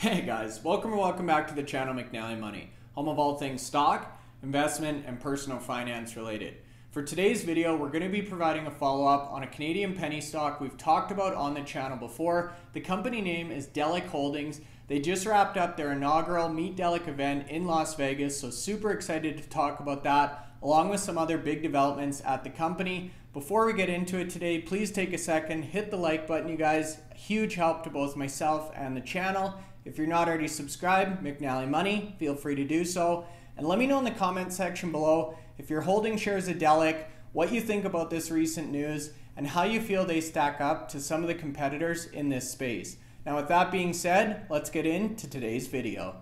Hey guys, welcome back to the channel McNallie Money, home of all things stock, investment, and personal finance related. For today's video, we're going to be providing a follow-up on a Canadian penny stock we've talked about on the channel before. The company name is Delic Holdings. They just wrapped up their inaugural Meet Delic event in Las Vegas, so super excited to talk about that, along with some other big developments at the company. Before we get into it today, please take a second, hit the like button, you guys. Huge help to both myself and the channel. If you're not already subscribed, McNallie Money, feel free to do so. And let me know in the comment section below if you're holding shares of Delic, what you think about this recent news, and how you feel they stack up to some of the competitors in this space. Now with that being said, let's get into today's video.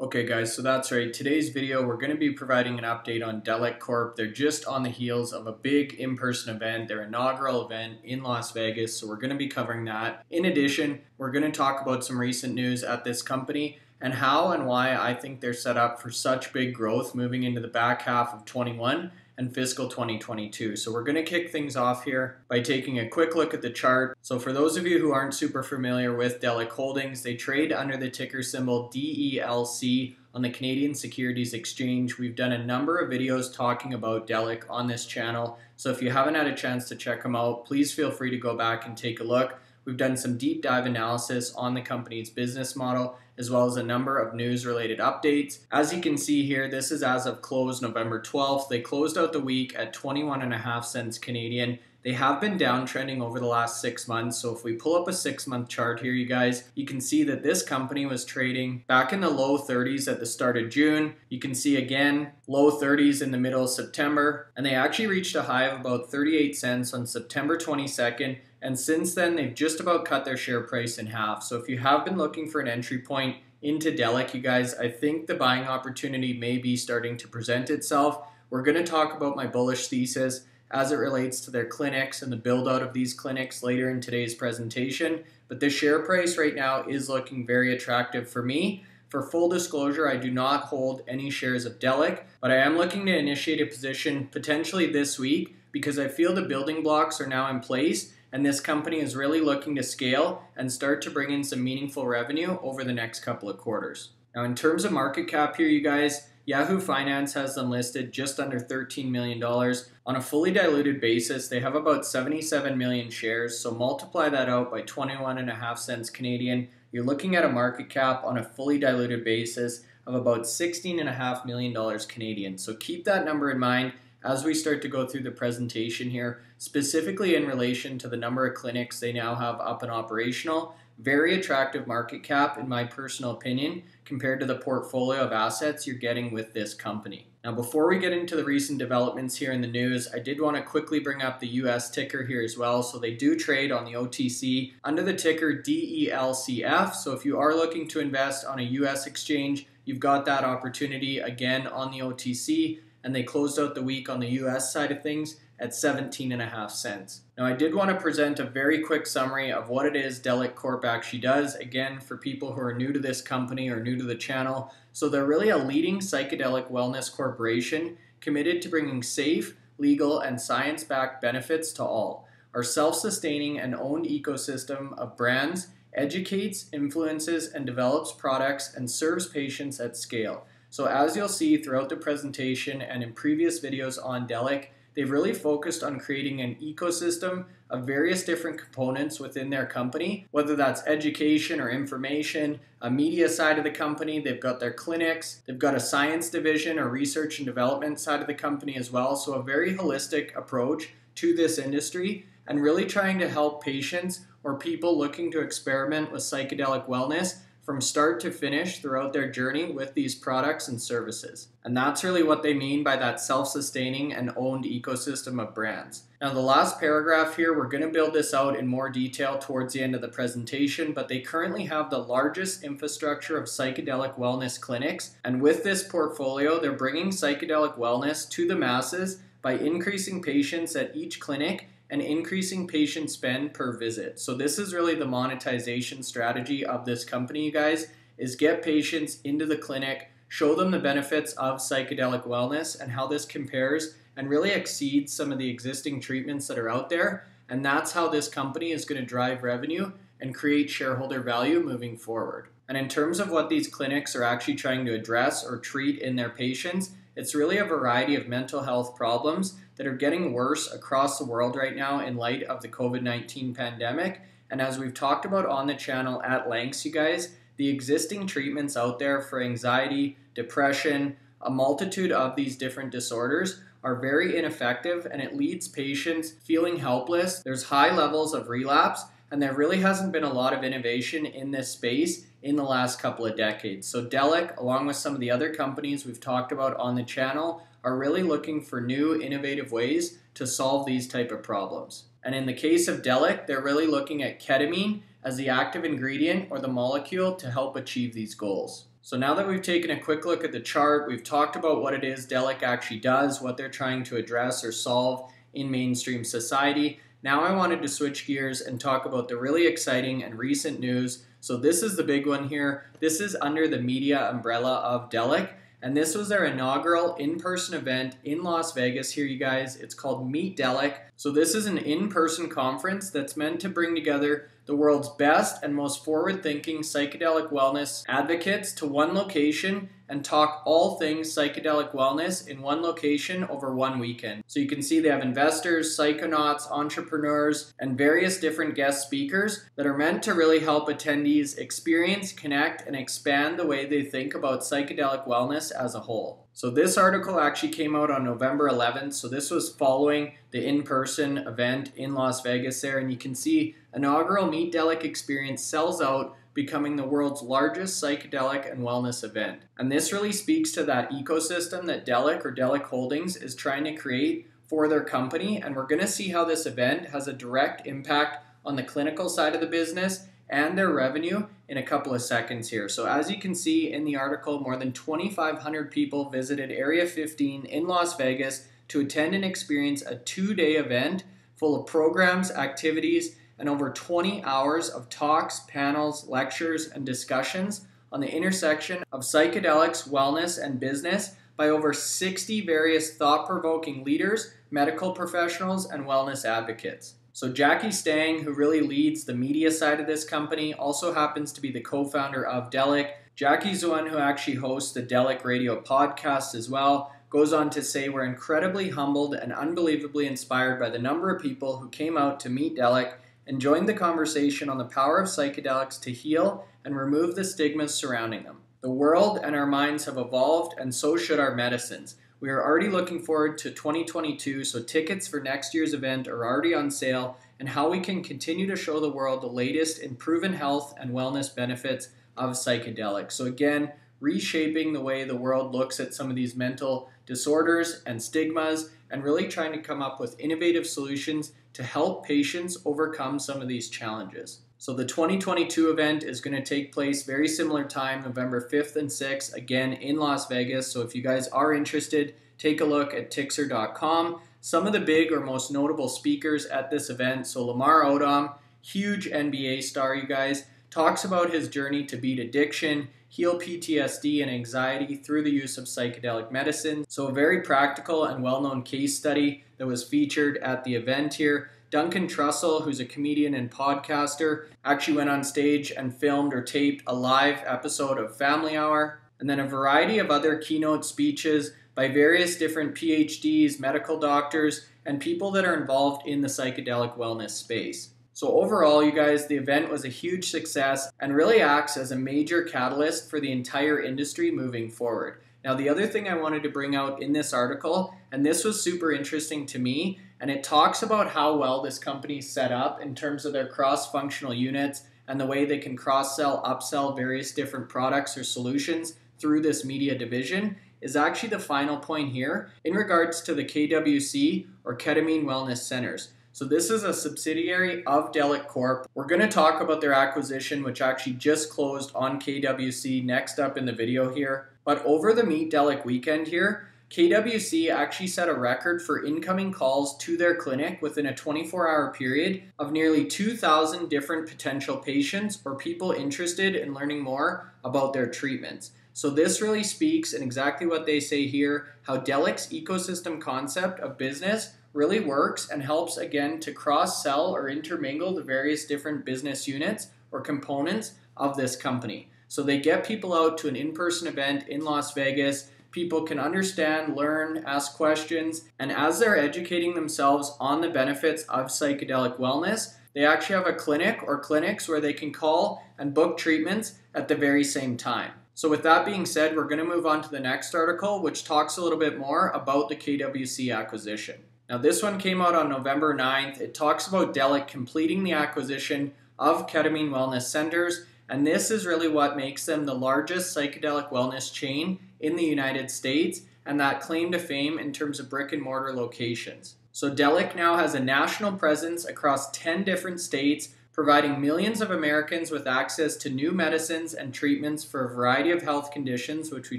Okay guys, so that's right. Today's video, we're going to be providing an update on Delic Corp. They're just on the heels of a big in-person event, their inaugural event in Las Vegas. So we're going to be covering that. In addition, we're going to talk about some recent news at this company and how and why I think they're set up for such big growth moving into the back half of 2021 and fiscal 2022. So we're going to kick things off here by taking a quick look at the chart. So for those of you who aren't super familiar with Delic Holdings, they trade under the ticker symbol DELC on the Canadian Securities Exchange. We've done a number of videos talking about Delic on this channel. So if you haven't had a chance to check them out, please feel free to go back and take a look. We've done some deep dive analysis on the company's business model, as well as a number of news-related updates. As you can see here, this is as of close November 12th. They closed out the week at 21.5 cents Canadian. They have been downtrending over the last 6 months. So if we pull up a 6-month chart here, you guys, you can see that this company was trading back in the low 30s at the start of June. You can see again, low 30s in the middle of September. And they actually reached a high of about 38 cents on September 22nd. And since then, they've just about cut their share price in half. So if you have been looking for an entry point into Delic, you guys, I think the buying opportunity may be starting to present itself. We're going to talk about my bullish thesis as it relates to their clinics and the build out of these clinics later in today's presentation. But the share price right now is looking very attractive for me. For full disclosure, I do not hold any shares of Delic, but I am looking to initiate a position potentially this week because I feel the building blocks are now in place. And this company is really looking to scale and start to bring in some meaningful revenue over the next couple of quarters. Now, in terms of market cap here, you guys, Yahoo Finance has them listed just under $13 million. On a fully diluted basis, they have about 77 million shares. So multiply that out by 21.5 cents Canadian. You're looking at a market cap on a fully diluted basis of about $16.5 million Canadian. So keep that number in mind as we start to go through the presentation here, specifically in relation to the number of clinics they now have up and operational. Very attractive market cap, in my personal opinion, compared to the portfolio of assets you're getting with this company. Now, before we get into the recent developments here in the news, I did want to quickly bring up the US ticker here as well. So they do trade on the OTC under the ticker DELCF. So if you are looking to invest on a US exchange, you've got that opportunity again on the OTC. And they closed out the week on the US side of things at 17.5 cents. Now, I did want to present a very quick summary of what it is Delic Corp actually does, again, for people who are new to this company or new to the channel. So they're really a leading psychedelic wellness corporation committed to bringing safe, legal, and science-backed benefits to all. Our self-sustaining and owned ecosystem of brands educates, influences, and develops products and serves patients at scale. So as you'll see throughout the presentation and in previous videos on Delic, they've really focused on creating an ecosystem of various different components within their company, whether that's education or information, a media side of the company, they've got their clinics, they've got a science division or research and development side of the company as well. So a very holistic approach to this industry and really trying to help patients or people looking to experiment with psychedelic wellness from start to finish throughout their journey with these products and services. And that's really what they mean by that self-sustaining and owned ecosystem of brands. Now, the last paragraph here, we're going to build this out in more detail towards the end of the presentation, but they currently have the largest infrastructure of psychedelic wellness clinics. And with this portfolio, they're bringing psychedelic wellness to the masses by increasing patients at each clinic and increasing patient spend per visit. So this is really the monetization strategy of this company, you guys, is get patients into the clinic, show them the benefits of psychedelic wellness and how this compares and really exceeds some of the existing treatments that are out there. And that's how this company is going to drive revenue and create shareholder value moving forward. And in terms of what these clinics are actually trying to address or treat in their patients, it's really a variety of mental health problems that are getting worse across the world right now in light of the COVID-19 pandemic. And as we've talked about on the channel at lengths, you guys, the existing treatments out there for anxiety, depression, a multitude of these different disorders are very ineffective, and it leads patients feeling helpless. There's high levels of relapse, and there really hasn't been a lot of innovation in this space in the last couple of decades. So Delic, along with some of the other companies we've talked about on the channel, are really looking for new innovative ways to solve these type of problems. And in the case of Delic, they're really looking at ketamine as the active ingredient or the molecule to help achieve these goals. So now that we've taken a quick look at the chart, we've talked about what it is Delic actually does, what they're trying to address or solve in mainstream society. Now I wanted to switch gears and talk about the really exciting and recent news. So this is the big one here. This is under the media umbrella of Delic, and this was their inaugural in-person event in Las Vegas here, you guys. It's called Meet Delic. So this is an in-person conference that's meant to bring together the world's best and most forward-thinking psychedelic wellness advocates to one location and talk all things psychedelic wellness in one location over one weekend. So you can see they have investors, psychonauts, entrepreneurs, and various different guest speakers that are meant to really help attendees experience, connect, and expand the way they think about psychedelic wellness as a whole. So this article actually came out on November 11th. So this was following the in-person event in Las Vegas there. And you can see inaugural Meet Delic experience sells out, becoming the world's largest psychedelic and wellness event. And this really speaks to that ecosystem that Delic or Delic Holdings is trying to create for their company. And we're going to see how this event has a direct impact on the clinical side of the business and their revenue in a couple of seconds here. So as you can see in the article, more than 2,500 people visited Area 15 in Las Vegas to attend and experience a two-day event full of programs, activities, and over 20 hours of talks, panels, lectures, and discussions on the intersection of psychedelics, wellness, and business by over 60 various thought-provoking leaders, medical professionals, and wellness advocates. So Jackie Stang, who really leads the media side of this company, also happens to be the co-founder of Delic. Jackie's the one who actually hosts the Delic Radio podcast as well. Goes on to say, we're incredibly humbled and unbelievably inspired by the number of people who came out to meet Delic and joined the conversation on the power of psychedelics to heal and remove the stigmas surrounding them. The world and our minds have evolved, and so should our medicines. We are already looking forward to 2022, so tickets for next year's event are already on sale, and how we can continue to show the world the latest in proven health and wellness benefits of psychedelics. So again, reshaping the way the world looks at some of these mental disorders and stigmas, and really trying to come up with innovative solutions to help patients overcome some of these challenges. So the 2022 event is going to take place very similar time, November 5th and 6th, again in Las Vegas. So if you guys are interested, take a look at Tixer.com. Some of the big or most notable speakers at this event. So Lamar Odom, huge NBA star, you guys, talks about his journey to beat addiction, heal PTSD and anxiety through the use of psychedelic medicine. So a very practical and well-known case study that was featured at the event here. Duncan Trussell, who's a comedian and podcaster, actually went on stage and filmed or taped a live episode of Family Hour. And then a variety of other keynote speeches by various different PhDs, medical doctors, and people that are involved in the psychedelic wellness space. So overall, you guys, the event was a huge success and really acts as a major catalyst for the entire industry moving forward. Now, the other thing I wanted to bring out in this article, and this was super interesting to me, and it talks about how well this company's set up in terms of their cross-functional units and the way they can cross-sell, upsell various different products or solutions through this media division, is actually the final point here in regards to the KWC or Ketamine Wellness Centers. So this is a subsidiary of Delic Corp. We're going to talk about their acquisition, which actually just closed on KWC next up in the video here. But over the Meet Delic weekend here, KWC actually set a record for incoming calls to their clinic within a 24-hour period of nearly 2,000 different potential patients or people interested in learning more about their treatments. So this really speaks, and exactly what they say here, how Delic's ecosystem concept of business really works and helps, again, to cross-sell or intermingle the various different business units or components of this company. So they get people out to an in-person event in Las Vegas. People can understand, learn, ask questions, and as they're educating themselves on the benefits of psychedelic wellness, they actually have a clinic or clinics where they can call and book treatments at the very same time. So with that being said, we're going to move on to the next article, which talks a little bit more about the KWC acquisition. Now this one came out on November 9th. It talks about Delic completing the acquisition of Ketamine Wellness Centers, and this is really what makes them the largest psychedelic wellness chain in the United States, and that claim to fame in terms of brick and mortar locations. So Delic now has a national presence across 10 different states, providing millions of Americans with access to new medicines and treatments for a variety of health conditions, which we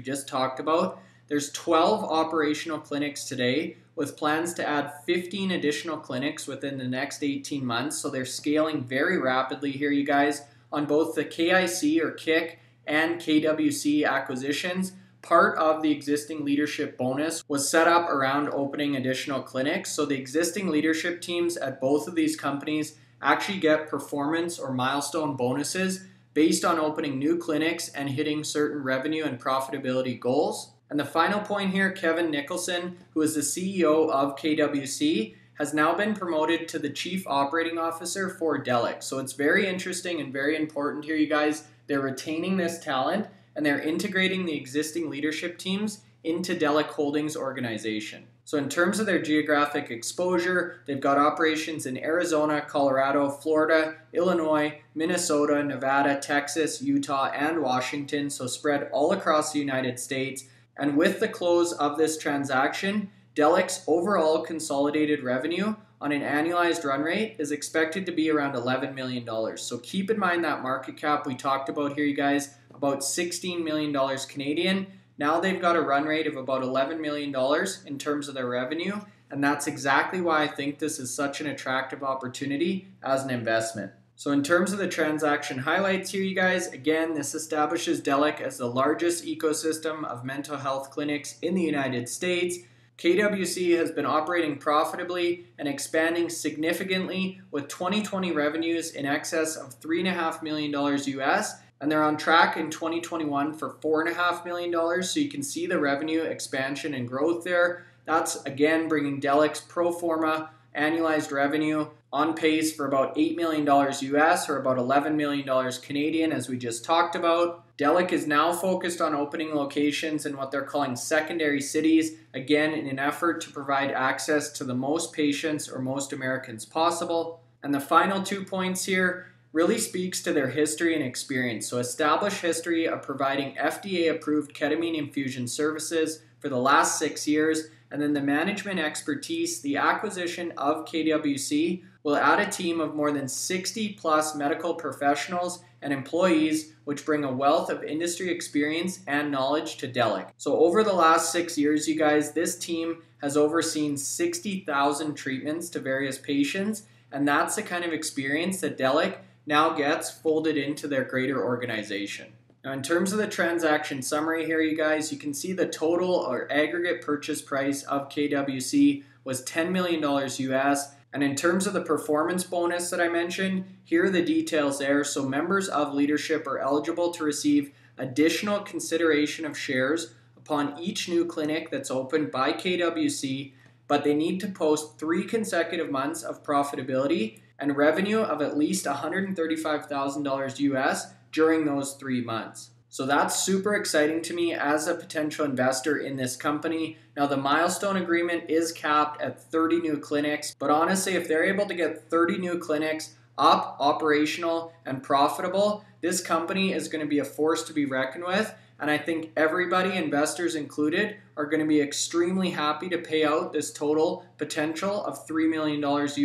just talked about. There's 12 operational clinics today, with plans to add 15 additional clinics within the next 18 months. So they're scaling very rapidly here, you guys, on both the KIC or KIC and KWC acquisitions. Part of the existing leadership bonus was set up around opening additional clinics. So the existing leadership teams at both of these companies actually get performance or milestone bonuses based on opening new clinics and hitting certain revenue and profitability goals. And the final point here, Kevin Nicholson, who is the CEO of KWC, has now been promoted to the Chief Operating Officer for Delic. So it's very interesting and very important here, you guys. They're retaining this talent and they're integrating the existing leadership teams into Delic Holdings organization. So in terms of their geographic exposure, they've got operations in Arizona, Colorado, Florida, Illinois, Minnesota, Nevada, Texas, Utah, and Washington, so spread all across the United States. And with the close of this transaction, Delic's overall consolidated revenue on an annualized run rate is expected to be around $11 million. So keep in mind that market cap we talked about here, you guys, about $16 million Canadian. Now they've got a run rate of about $11 million in terms of their revenue, and that's exactly why I think this is such an attractive opportunity as an investment. So in terms of the transaction highlights here, you guys, again, this establishes Delic as the largest ecosystem of mental health clinics in the United States. KWC has been operating profitably and expanding significantly, with 2020 revenues in excess of $3.5 million US, and they're on track in 2021 for $4.5 million, so you can see the revenue expansion and growth there. That's, again, bringing Delic's pro forma annualized revenue on pace for about $8 million US or about $11 million Canadian, as we just talked about. Delic is now focused on opening locations in what they're calling secondary cities, again, in an effort to provide access to the most patients or most Americans possible. And the final 2 points here really speaks to their history and experience. So established history of providing FDA-approved ketamine infusion services for the last 6 years, and then the management expertise. The acquisition of KWC will add a team of more than 60-plus medical professionals and employees, which bring a wealth of industry experience and knowledge to Delic. So over the last 6 years, you guys, this team has overseen 60,000 treatments to various patients, and that's the kind of experience that Delic now gets folded into their greater organization. Now, in terms of the transaction summary here, you guys, you can see the total or aggregate purchase price of KWC was $10 million US. And in terms of the performance bonus that I mentioned, here are the details there. So members of leadership are eligible to receive additional consideration of shares upon each new clinic that's opened by KWC, but they need to post 3 consecutive months of profitability and revenue of at least $135,000 US during those 3 months. So that's super exciting to me as a potential investor in this company. Now the milestone agreement is capped at 30 new clinics, but honestly, if they're able to get 30 new clinics up, operational, and profitable, this company is going to be a force to be reckoned with. And I think everybody, investors included, are going to be extremely happy to pay out this total potential of $3 million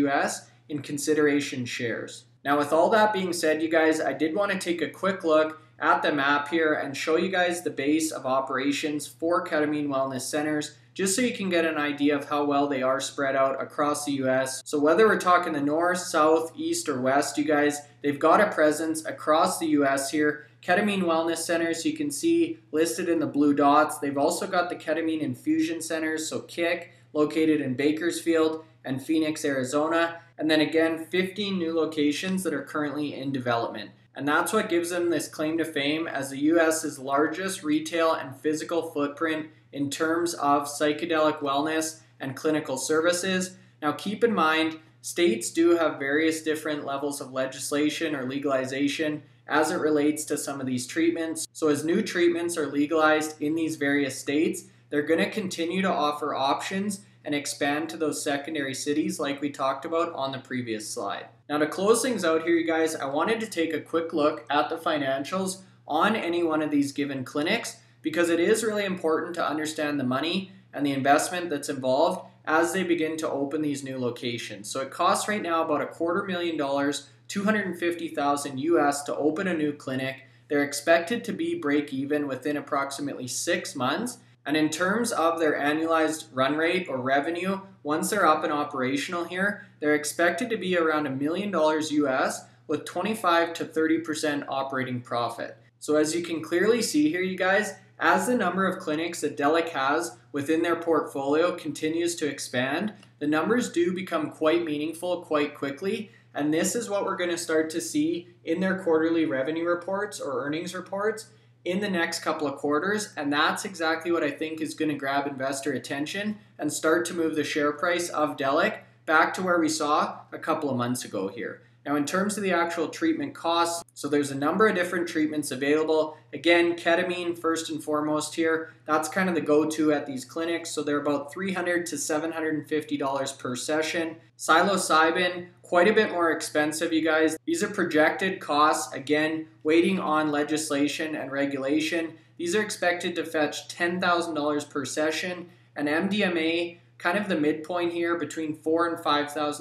US in consideration shares. Now, with all that being said, you guys, I did want to take a quick look at the map here and show you guys the base of operations for Ketamine Wellness Centers, just so you can get an idea of how well they are spread out across the U.S. So whether we're talking the north, south, east, or west, you guys, they've got a presence across the U.S. here. Ketamine Wellness Centers, you can see listed in the blue dots. They've also got the Ketamine Infusion Centers, so KIC, located in Bakersfield and Phoenix, Arizona. And then again, 15 new locations that are currently in development. And that's what gives them this claim to fame as the U.S.'s largest retail and physical footprint in terms of psychedelic wellness and clinical services. Now keep in mind, states do have various different levels of legislation or legalization as it relates to some of these treatments. So as new treatments are legalized in these various states, they're going to continue to offer options and expand to those secondary cities like we talked about on the previous slide. Now to close things out here, you guys, I wanted to take a quick look at the financials on any one of these given clinics because it is really important to understand the money and the investment that's involved as they begin to open these new locations. So it costs right now about $250,000 $250,000 US to open a new clinic. They're expected to be break even within approximately 6 months. And in terms of their annualized run rate or revenue, once they're up and operational here, they're expected to be around $1 million US with 25 to 30% operating profit. So as you can clearly see here, you guys, as the number of clinics that Delic has within their portfolio continues to expand, the numbers do become quite meaningful quite quickly. And this is what we're going to start to see in their quarterly revenue reports or earnings reports in the next couple of quarters. And that's exactly what I think is going to grab investor attention and start to move the share price of Delic back to where we saw a couple of months ago here. Now, in terms of the actual treatment costs, so there's a number of different treatments available. Again, ketamine first and foremost here. That's kind of the go-to at these clinics. So they're about $300 to $750 per session. Psilocybin, quite a bit more expensive, you guys. These are projected costs, again, waiting on legislation and regulation. These are expected to fetch $10,000 per session. And MDMA, kind of the midpoint here, between $4,000 and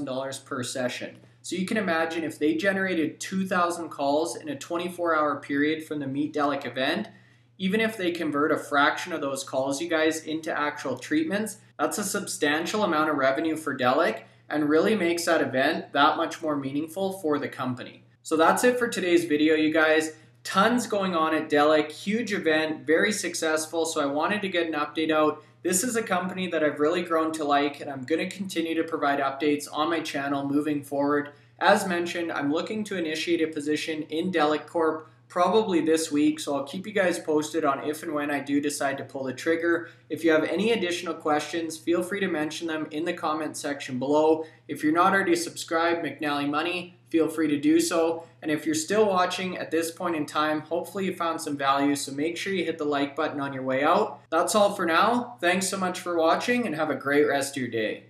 $5,000 per session. So you can imagine if they generated 2,000 calls in a 24-hour period from the Meet Delic event, even if they convert a fraction of those calls, you guys, into actual treatments, that's a substantial amount of revenue for Delic and really makes that event that much more meaningful for the company. So that's it for today's video, you guys. Tons going on at Delic, huge event, very successful, so I wanted to get an update out. This is a company that I've really grown to like, and I'm going to continue to provide updates on my channel moving forward. As mentioned, I'm looking to initiate a position in Delic Corp probably this week, so I'll keep you guys posted on if and when I do decide to pull the trigger. If you have any additional questions, feel free to mention them in the comment section below. If you're not already subscribed, McNallie Money, feel free to do so. And if you're still watching at this point in time, hopefully you found some value, so make sure you hit the like button on your way out. That's all for now. Thanks so much for watching and have a great rest of your day.